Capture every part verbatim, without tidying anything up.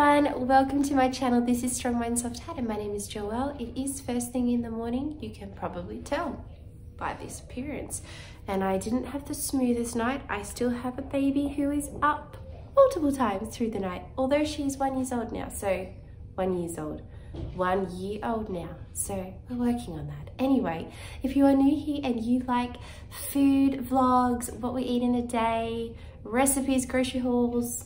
everyone, welcome to my channel. This is Strong Mind Soft Heart and my name is Joelle. It is first thing in the morning, you can probably tell by this appearance. And I didn't have the smoothest night. I still have a baby who is up multiple times through the night, although she's one year old now, so one year old. One year old now, so we're working on that. Anyway, if you are new here and you like food vlogs, what we eat in a day, recipes, grocery hauls,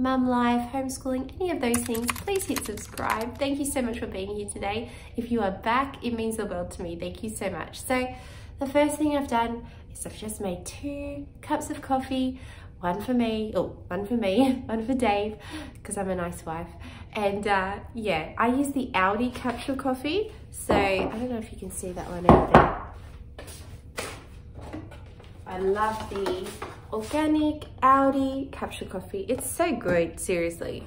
mum life, homeschooling, any of those things, please hit subscribe. Thank you so much for being here today. If you are back, it means the world to me. Thank you so much. So the first thing I've done is I've just made two cups of coffee, one for me, oh, one for me, one for Dave, because I'm a nice wife. And uh, yeah, I use the Aldi capsule coffee. So I don't know if you can see that one over there. I love the organic Aldi capsule coffee. It's so good, seriously.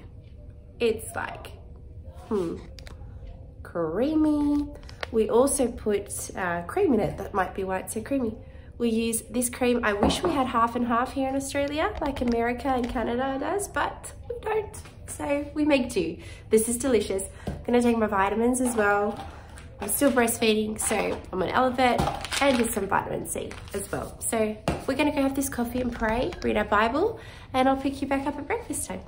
It's like, hmm, creamy. We also put uh, cream in it. That might be why it's so creamy. We use this cream. I wish we had half and half here in Australia, like America and Canada does, but we don't. So we make two. This is delicious. I'm gonna take my vitamins as well. I'm still breastfeeding, so I'm on Elevate and just some vitamin C as well. So we're gonna go have this coffee and pray, read our Bible, and I'll pick you back up at breakfast time.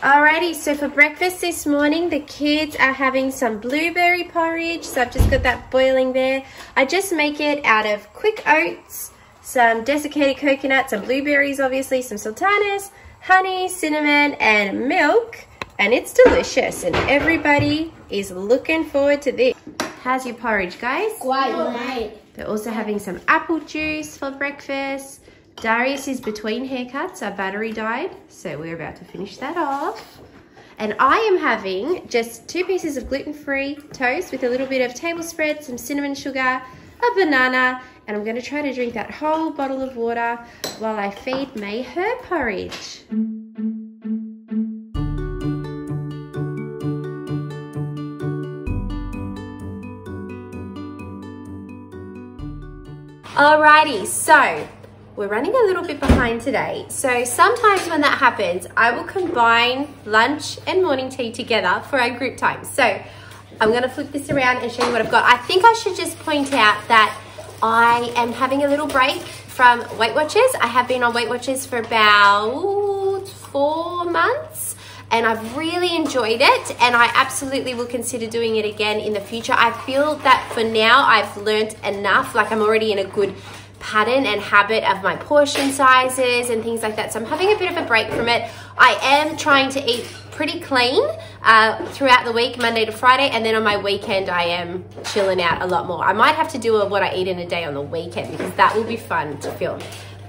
Alrighty, so for breakfast this morning, the kids are having some blueberry porridge. So I've just got that boiling there. I just make it out of quick oats, some desiccated coconuts, some blueberries, obviously, some sultanas, honey, cinnamon, and milk. And it's delicious, and everybody is looking forward to this. How's your porridge, guys? Quite right. They're also having some apple juice for breakfast. Darius is between haircuts. Our battery died, so we're about to finish that off. And I am having just two pieces of gluten-free toast with a little bit of table spread, some cinnamon sugar, a banana, and I'm going to try to drink that whole bottle of water while I feed May her porridge. Alrighty, so we're running a little bit behind today. So sometimes when that happens, I will combine lunch and morning tea together for our group time. So I'm gonna flip this around and show you what I've got. I think I should just point out that I am having a little break from Weight Watchers. I have been on Weight Watchers for about four months. And I've really enjoyed it, and I absolutely will consider doing it again in the future. I feel that for now I've learned enough, like I'm already in a good pattern and habit of my portion sizes and things like that. So I'm having a bit of a break from it. I am trying to eat pretty clean uh, throughout the week, Monday to Friday, and then on my weekend I am chilling out a lot more. I might have to do a what I eat in a day on the weekend because that will be fun to film.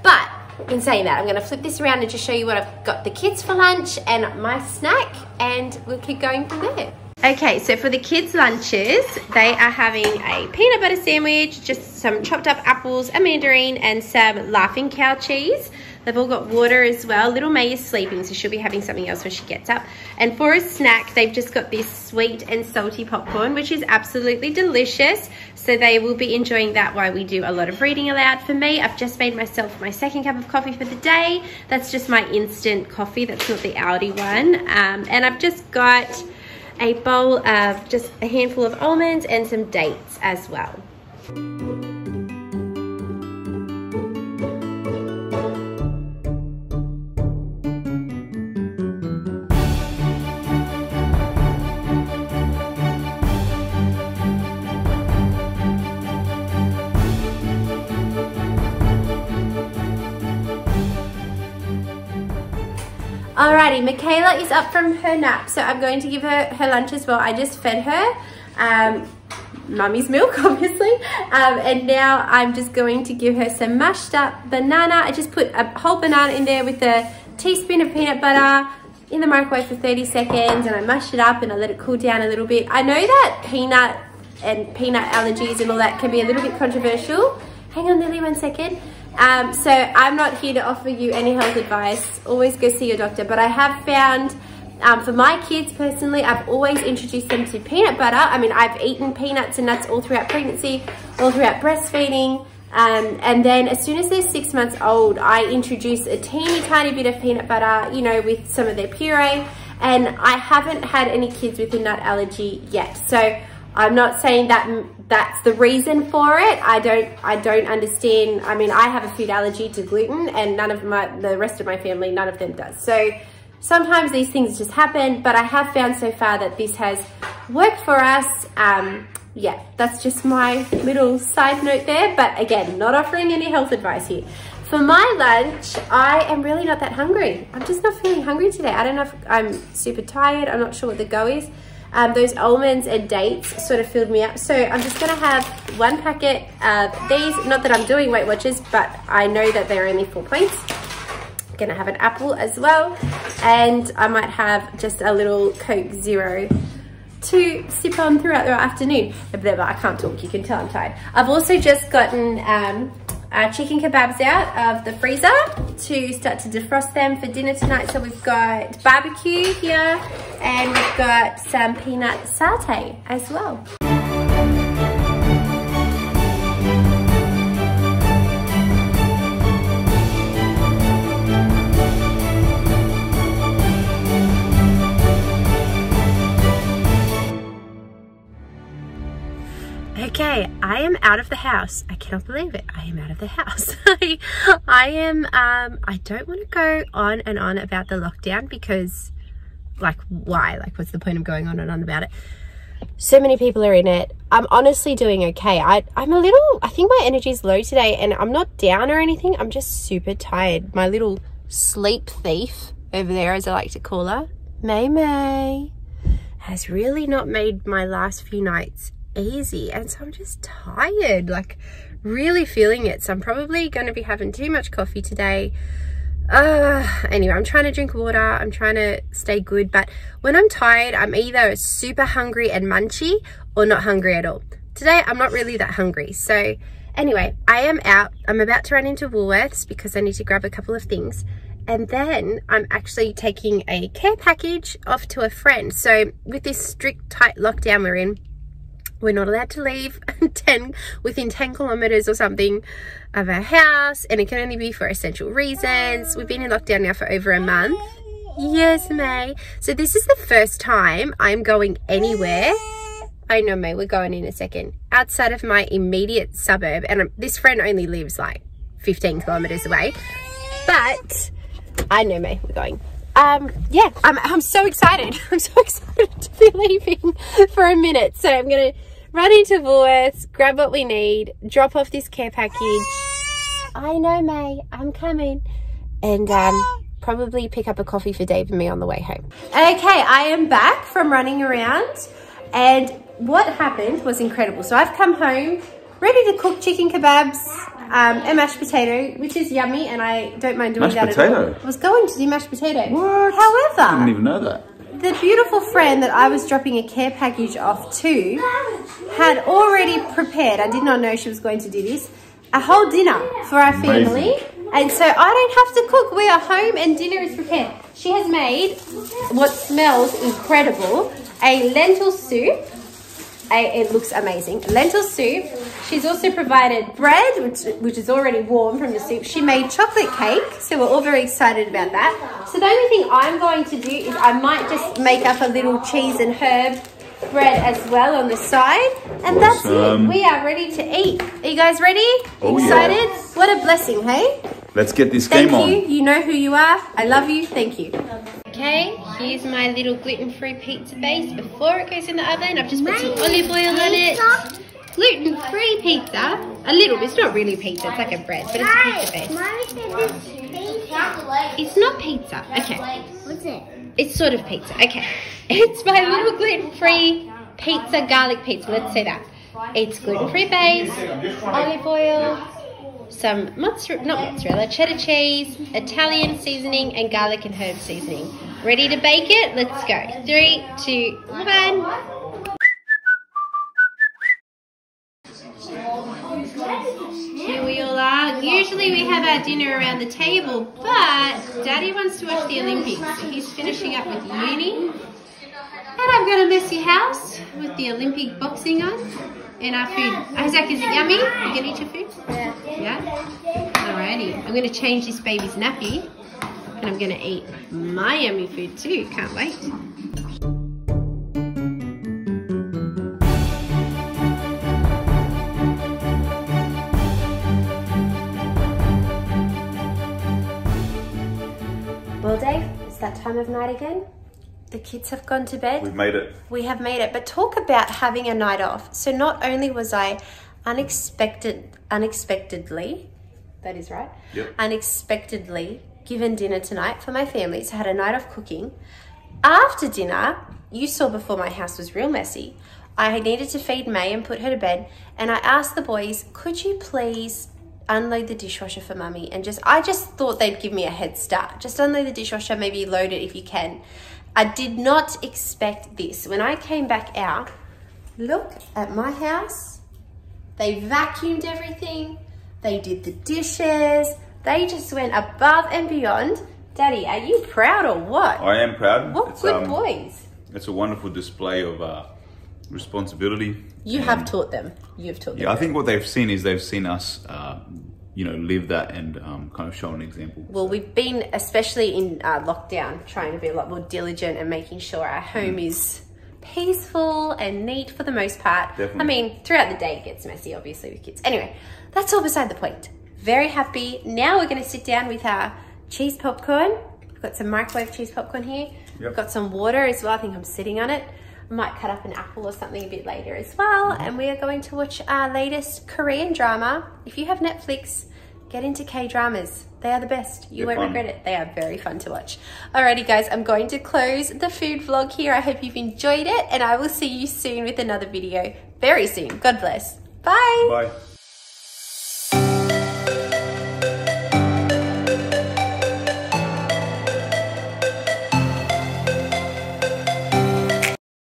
But in saying that, I'm going to flip this around and just show you what I've got the kids for lunch and my snack, and we'll keep going from there. Okay, so for the kids' lunches, they are having a peanut butter sandwich, just some chopped up apples, a mandarin, and some laughing cow cheese. They've all got water as well. Little May is sleeping, so she'll be having something else when she gets up. And for a snack, they've just got this sweet and salty popcorn, which is absolutely delicious. So they will be enjoying that while we do a lot of reading aloud. For me, I've just made myself my second cup of coffee for the day. That's just my instant coffee. That's not the Aldi one. Um, and I've just got a bowl of just a handful of almonds and some dates as well. Alrighty, Michaela is up from her nap, so I'm going to give her her lunch as well. I just fed her um, mummy's milk, obviously, um, and now I'm just going to give her some mashed up banana. I just put a whole banana in there with a teaspoon of peanut butter in the microwave for thirty seconds, and I mash it up and I let it cool down a little bit. I know that peanut and peanut allergies and all that can be a little bit controversial. Hang on, Lily, one second. Um, so I'm not here to offer you any health advice. Always go see your doctor. But I have found um, for my kids personally, I've always introduced them to peanut butter. I mean, I've eaten peanuts and nuts all throughout pregnancy, all throughout breastfeeding. Um, and then as soon as they're six months old, I introduce a teeny tiny bit of peanut butter, you know, with some of their puree. and I haven't had any kids with a nut allergy yet, so I'm not saying that that's the reason for it. I don't, I don't understand. I mean, I have a food allergy to gluten, and none of my, the rest of my family, none of them does. So sometimes these things just happen, but I have found so far that this has worked for us. Um, yeah, that's just my little side note there. But again, not offering any health advice here. For my lunch, I am really not that hungry. I'm just not feeling hungry today. I don't know if I'm super tired. I'm not sure what the go is. Um, those almonds and dates sort of filled me up. So I'm just gonna have one packet of these. Not that I'm doing Weight Watchers, but I know that they're only four points. I'm gonna have an apple as well. And I might have just a little Coke Zero to sip on throughout the afternoon. But I can't talk, you can tell I'm tired. I've also just gotten um, uh, chicken kebabs out of the freezer to start to defrost them for dinner tonight. So we've got barbecue here, and we've got some peanut satay as well. Okay, I am out of the house. I cannot believe it. I am out of the house. I, I am, um, I don't want to go on and on about the lockdown because, like, why? Like, what's the point of going on and on about it? So many people are in it. I'm honestly doing okay. I, I'm a little, I think my energy's low today, and I'm not down or anything. I'm just super tired. My little sleep thief over there, as I like to call her, May May, has really not made my last few nights easy, and so I'm just tired, like really feeling it. So I'm probably going to be having too much coffee today. Uh, anyway, I'm trying to drink water, I'm trying to stay good, but when I'm tired, I'm either super hungry and munchy or not hungry at all. Today I'm not really that hungry. So anyway, I am out. I'm about to run into Woolworths because I need to grab a couple of things, and then I'm actually taking a care package off to a friend. So with this strict tight lockdown we're in, we're not allowed to leave ten within ten kilometers or something of our house, and it can only be for essential reasons. We've been in lockdown now for over a month. Yes, May. So this is the first time I'm going anywhere. I know, May, we're going in a second. Outside of my immediate suburb, and this friend only lives like fifteen kilometers away. But I know, May, we're going. Um, yeah, I'm, I'm so excited. I'm so excited to be leaving for a minute. So I'm going to run into Woolworths, grab what we need, drop off this care package. I know, May, I'm coming. And um, probably pick up a coffee for Dave and me on the way home. Okay, I am back from running around, and what happened was incredible. So I've come home ready to cook chicken kebabs um, and mashed potato, which is yummy, and I don't mind doing mashed that potato. At all. I was going to do mashed potato. What? However, I didn't even know that. The beautiful friend that I was dropping a care package off to had already prepared, I did not know she was going to do this, a whole dinner for our family. Amazing. And so I don't have to cook. We are home and dinner is prepared. She has made what smells incredible, a lentil soup. A, it looks amazing. Lentil soup. She's also provided bread, which, which is already warm from the soup. She made chocolate cake, so we're all very excited about that. So the only thing I'm going to do is I might just make up a little cheese and herb bread as well on the side. And that's it. We are ready to eat. Are you guys ready? Oh, excited? Yeah. What a blessing, hey? Let's get this Thank game you. on. You know who you are. I love you. Thank you. Okay, here's my little gluten-free pizza base. Before it goes in the oven, I've just put some olive oil on it. Gluten-free pizza. A little bit. It's not really pizza. It's like a bread, but it's a pizza base. It's not pizza. Okay. What's it? It's sort of pizza. Okay. It's my little gluten-free pizza, garlic pizza. Let's say that. It's gluten-free base, olive oil, some mozzarella, not mozzarella, cheddar cheese, Italian seasoning, and garlic and herb seasoning. Ready to bake it? Let's go. Three, two, one. Here we all are. Usually we have our dinner around the table, but Daddy wants to watch the Olympics, so he's finishing up with uni. And I'm going to mess your house with the Olympic boxing on and our food. Isaac, is it yummy? You going to eat your food? Yeah. Yeah? Alrighty. I'm going to change this baby's nappy. and I'm gonna eat my yummy food too. Can't wait. Well, Dave, it's that time of night again. The kids have gone to bed. We've made it. We have made it. But talk about having a night off. So not only was I unexpected, unexpectedly, that is right, yep. unexpectedly given dinner tonight for my family, so I had a night off cooking. After dinner, you saw before my house was real messy, I needed to feed May and put her to bed, and I asked the boys, could you please unload the dishwasher for mummy? And just, I just thought they'd give me a head start. Just unload the dishwasher, maybe load it if you can. I did not expect this. When I came back out, look at my house. They vacuumed everything. They did the dishes. They just went above and beyond. Daddy, are you proud or what? I am proud. What it's, good um, boys. It's a wonderful display of uh, responsibility. You have taught them. You've taught them. Yeah, I think what they've seen is they've seen us uh, you know, live that and um, kind of show an example. Well, so. We've been, especially in uh, lockdown, trying to be a lot more diligent and making sure our home mm. is peaceful and neat for the most part. Definitely. I mean, throughout the day it gets messy, obviously, with kids. Anyway, that's all beside the point. Very happy. Now we're gonna sit down with our cheese popcorn. We've got some microwave cheese popcorn here. Yep. We've got some water as well. I think I'm sitting on it. I might cut up an apple or something a bit later as well. And we are going to watch our latest Korean drama. If you have Netflix, get into K-dramas. They are the best. You They're won't fun. regret it. They are very fun to watch. Alrighty guys, I'm going to close the food vlog here. I hope you've enjoyed it, and I will see you soon with another video. Very soon. God bless. Bye. Bye.